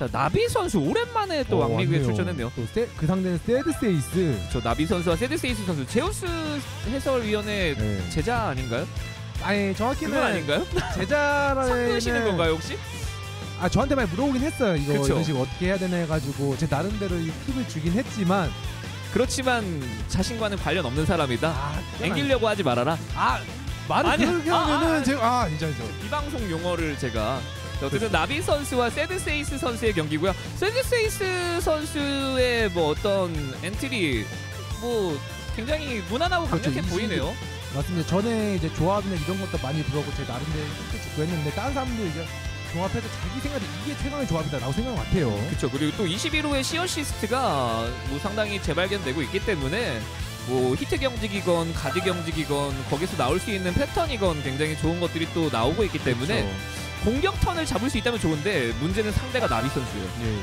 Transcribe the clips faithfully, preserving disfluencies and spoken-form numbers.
자, 나비 선수 오랜만에 또 왕리그에 출전했네요. 또 세, 그 상대는 새드세이스. 저 나비 선수와 새드세이스 선수, 제우스 해설위원의 네. 제자 아닌가요? 아니 정확히는 그건 아닌가요? 제자라는 섞으시는 건가요 혹시? 아 저한테만 물어보긴 했어요. 이거 그쵸? 이런 식으로 어떻게 해야 되나 해가지고 제 나름대로 이 팁을 주긴 했지만, 그렇지만 자신과는 관련 없는 사람이다. 아, 앵기려고 하지 말아라. 아 말을 아니, 그렇게 아, 하면은 아, 제가 아 이제 이제 이 방송 용어를 제가. 어쨌든 나비 선수와 새드세이스 선수의 경기고요. 새드세이스 선수의 뭐 어떤 엔트리 뭐 굉장히 무난하고 강력해 그렇죠, 보이네요. 맞습니다. 전에 이제 조합이나 이런 것도 많이 들어오고 제 나름대로 뜻도 주고 했는데 다른 사람들 이제 종합해서 자기 생각에 이게 최강의 조합이다라고 생각을 같아요. 그렇죠. 그리고 또 이십일 호의 시어시스트가 뭐 상당히 재발견되고 있기 때문에 뭐 히트 경직이건 가드 경직이건 거기서 나올 수 있는 패턴이건 굉장히 좋은 것들이 또 나오고 있기 때문에 그렇죠. 공격 턴을 잡을 수 있다면 좋은데 문제는 상대가 나비 선수예요. 예.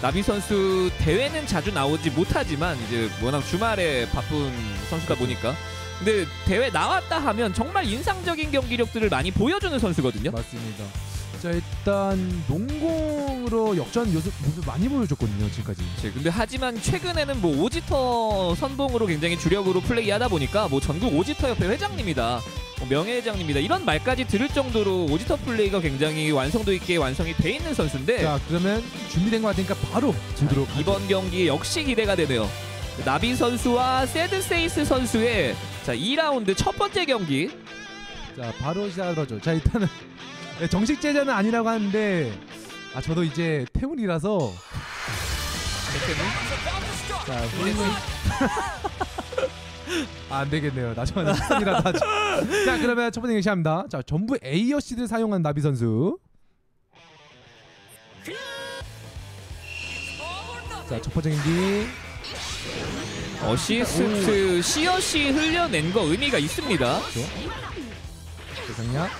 나비 선수 대회는 자주 나오지 못하지만 이제 워낙 주말에 바쁜 선수다 보니까, 근데 대회 나왔다 하면 정말 인상적인 경기력들을 많이 보여주는 선수거든요. 맞습니다. 자 일단 농공으로 역전 요소 모습 많이 보여줬거든요 지금까지. 네, 근데 하지만 최근에는 뭐 오지터 선봉으로 굉장히 주력으로 플레이하다 보니까 뭐 전국 오지터협회 회장님이다, 명예회장님입니다 이런 말까지 들을 정도로 오지터 플레이가 굉장히 완성도 있게 완성이 돼 있는 선수인데, 자 그러면 준비된 것 같으니까 바로 들도록 이번 하죠. 경기 역시 기대가 되네요. 나비 선수와 새드세이스 선수의 자 이 라운드 첫 번째 경기, 자 바로 시작을 하죠. 자 일단은 정식 제자는 아니라고 하는데 아 저도 이제 태훈이라서 자 아, 안 되겠네요. 나중에는 스턴이라도 하죠. 자, 그러면 첫 번째 경기 시작합니다. 자, 전부 A 어시드를 사용한 나비 선수. 자, 첫 번째 경기. 어시스트 C 어시 흘려낸 거 의미가 있습니다. 대상략.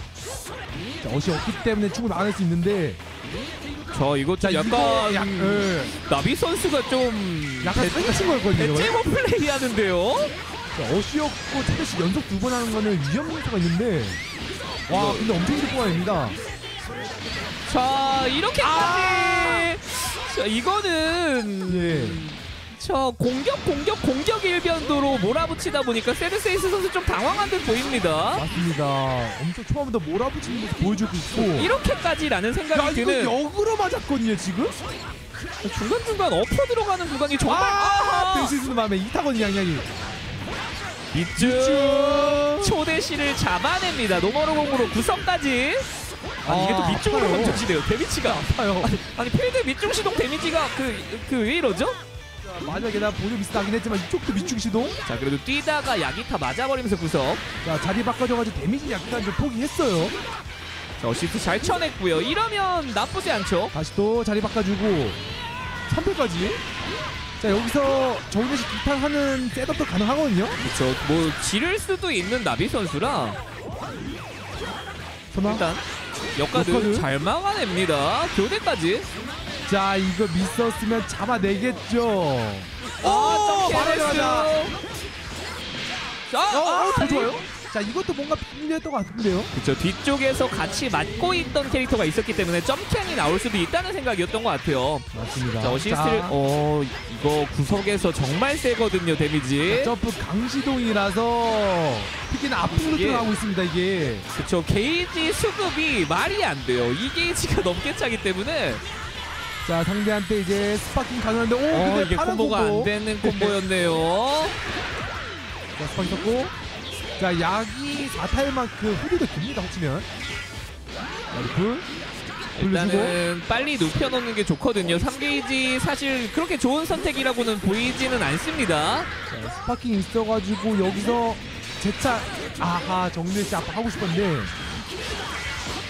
자, 어시 없기 때문에 충분히 막아낼 수 있는데. 저 이거 좀 자, 약간 약, 네. 나비 선수가 좀 약간 땡친 걸거든요. 대체모 플레이 하는데요. 자, 어시없고 차대시 연속 두 번 하는 거는 위험 요소가 있는데 와 근데 엄청 득보합니다. 자 이렇게까지 아 자 이거는 예. 저 공격 공격 공격 일변도로 몰아붙이다 보니까 새드세이스 선수 좀 당황한 듯 보입니다. 맞습니다. 엄청 초반부터 몰아붙이는 모습 보여주고 있고 이렇게까지라는 생각이 야, 드는. 이거 역으로 맞았거든요 지금? 중간중간 엎어 들어가는 구간이 정말 아! 댄시스는 마음에 이타건 양양이 밑줄 초대시를 잡아냅니다. 노멀로 공으로 구성까지. 아니, 아, 이게 또 밑줄로 감정시돼요. 데미지가 아파요. 아니, 아니 필드 밑줄 시동 데미지가 그 그 왜 이러죠? 맞아, 게다가 보조 비슷하긴 했지만 이쪽도 밑줄 시동? 자, 그래도 뛰다가 야기타 맞아버리면서 구석. 자, 자리 바꿔줘가지고 데미지 약간 좀 포기했어요. 자, 어시스트 잘 쳐냈고요. 이러면 나쁘지 않죠? 다시 또 자리 바꿔주고 삼 패까지. 자, 여기서 저기서 기타하는 셋업도 가능하거든요? 그쵸, 뭐 지를 수도 있는 나비 선수라. 설마? 일단 역가드 잘 막아냅니다. 교대까지. 자 이거 미스었으면 잡아내겠죠. 오! 말아야 아! 더 좋아요? 자 이것도 뭔가 비밀이었던 것 같은데요? 그쵸, 뒤쪽에서 같이 맞고 있던 캐릭터가 있었기 때문에 점캔이 나올 수도 있다는 생각이었던 것 같아요. 맞습니다. 자 어시스트를 어 이거 구석에서 정말 세거든요 데미지. 자, 점프 강시동이라서 특히나 아픈 것도 나오고 있습니다 이게. 그쵸, 게이지 수급이 말이 안 돼요. 이 게이지가 넘게 차기 때문에. 자 상대한테 이제 스파킹 가능한데 오 어, 근데 이게 콤보가 안 되는 콤보였네요. 자 스파킹 쳤고 자 약이 사 탈만큼 후리도 깁니다 혹시면. 리플 일단은 빨리 눕혀놓는 게 좋거든요. 삼 게이지 사실 그렇게 좋은 선택이라고는 보이지는 않습니다. 자, 스파킹 있어가지고 여기서 제차 아하 정리씨 아빠 하고 싶었는데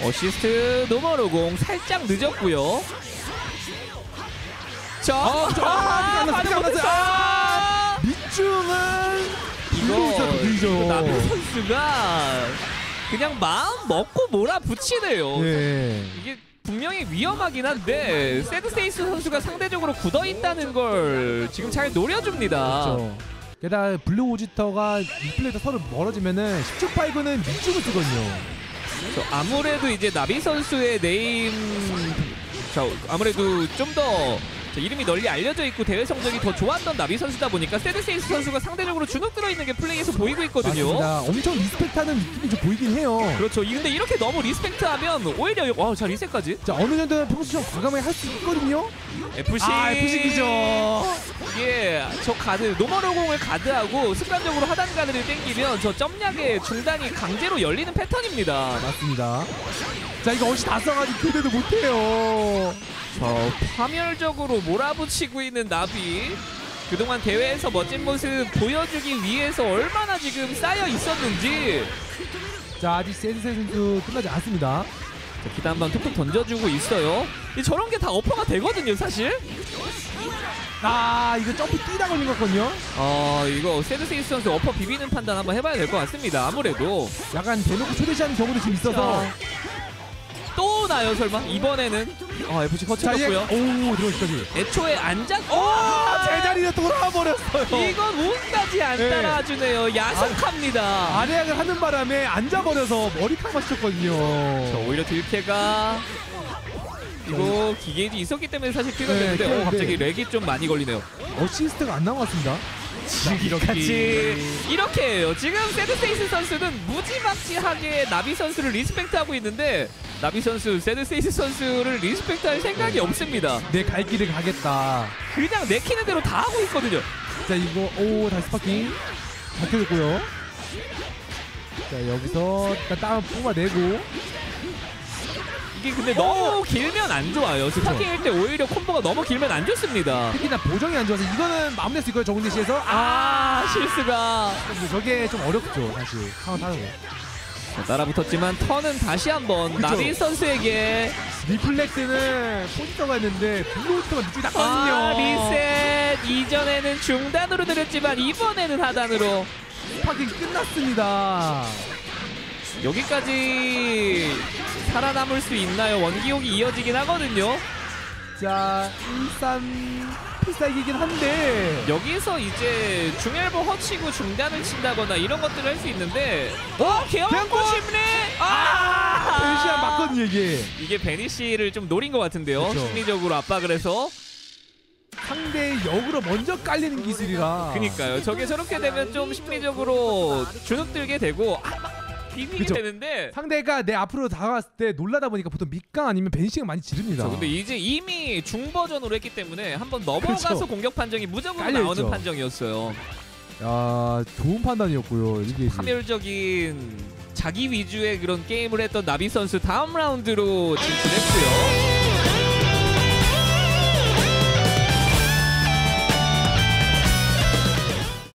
어시스트 노멀오공 살짝 늦었고요. 자, 어, 저, 아, 반응부터! 아, 아, 밑줄은 이거 나비 선수가 그냥 마음 먹고 몰아붙이네요. 네. 이게 분명히 위험하긴 한데 새드세이스 선수가 상대적으로 굳어있다는 걸 지금 잘 노려줍니다. 그렇죠. 게다가 블루 오지터가 리플레이터 서로 멀어지면은 십육 파이브는 밑줄을 쓰거든요. 아무래도 이제 나비 선수의 네임 자, 아무래도 좀 더 이름이 널리 알려져 있고 대회 성적이 더 좋았던 나비 선수다 보니까 새드세이스 선수가 상대적으로 주눅 들어있는 게 플레이에서 보이고 있거든요. 맞습니다. 엄청 리스펙트하는 느낌이 좀 보이긴 해요. 그렇죠. 근데 이렇게 너무 리스펙트하면 오히려 와, 자 리셋까지. 자, 어느 정도는 평소처럼 과감하게 할 수 있거든요. 에프씨. 아, 에프씨기죠. 예, 저 가드 노멀 오공을 가드하고 습관적으로 하단 가드를 땡기면 저 점약의 중단이 강제로 열리는 패턴입니다. 맞습니다. 자, 이거 어시 다 써가지고 교대도 못해요. 자, 파멸적으로 몰아붙이고 있는 나비. 그동안 대회에서 멋진 모습 보여주기 위해서 얼마나 지금 쌓여 있었는지. 자, 아직 센세 선수 끝나지 않습니다. 자, 기타 한번 톡톡 던져주고 있어요. 이 저런 게 다 어퍼가 되거든요, 사실. 아, 이거 점프 뛰다 걸린 거거든요. 어, 이거 새드세이스 선수 어퍼 비비는 판단 한번 해봐야 될 것 같습니다. 아무래도 약간 대놓고 초대시하는 경우도 지금 있어서. 자, 또 나요, 설마? 이번에는 어, 에프씨 거쳐졌고요. 오, 들어오시다지. 애초에 안 잡. 오, 아, 제자리로 돌아버렸어요. 이건 운까지 안 네. 따라주네요. 야속합니다. 아, 아래약을 하는 바람에 앉아버려서 머리카락 맞췄거든요. 자, 오히려 들캐가. 이거 기계지 있었기 때문에 사실 뛰어졌는데 네, 어, 갑자기 렉이 좀 많이 걸리네요. 어시스트가 안 나온 것 같습니다. 이렇게 이렇게 해요. 지금 새드세이스 선수는 무지막지하게 나비 선수를 리스펙트하고 있는데 나비 선수, 새드세이스 선수를 리스펙트할 생각이 네. 없습니다. 내 갈 길을 가겠다. 그냥 내키는 대로 다 하고 있거든요. 자, 이거 오, 다시 스파킹 잡혀졌고요. 자, 여기서 일단 땀 뽑아내고. 이게 근데 너무 길면 안 좋아요. 스파킹일 때 오히려 콤보가 너무 길면 안 좋습니다. 특히나 보정이 안 좋아서 이거는 마무리할 수 있고요. 정은지 씨에서 아, 아 실수가 근데 저게 좀 어렵죠 사실 카운트하는 거. 따라붙었지만 턴은 다시 한번 나비 선수에게 리플렉스는 포지터가 있는데 블루우터가 밑줄이 났거든요. 아, 리셋. 이전에는 중단으로 내렸지만 이번에는 하단으로. 스파킹 끝났습니다. 여기까지 살아남을 수 있나요? 원기옥이 이어지긴 하거든요. 자, 일삼 필살기긴 한데 여기서 이제 중일보 허치고 중단을 친다거나 이런 것들을 할 수 있는데 어? 개업고 심리! 아! 베니시 안 맞거든요 이게. 이게 베니시를 좀 노린 것 같은데요. 그쵸. 심리적으로 압박을 해서 상대의 역으로 먼저 깔리는 기술이라. 그니까요. 저게 저렇게 되면 좀 심리적으로 주눅들게 되고 아! 그쵸. 되는데 상대가 내 앞으로 다가왔을 때 놀라다 보니까 보통 밑강 아니면 벤싱을 많이 지릅니다. 그쵸, 근데 이제 이미 중버전으로 했기 때문에 한번 넘어가서 그쵸. 공격 판정이 무적으로 나오는 있죠. 판정이었어요. 야, 좋은 판단이었고요. 이게 파멸적인 자기 위주의 그런 게임을 했던 나비 선수 다음 라운드로 진출했고요.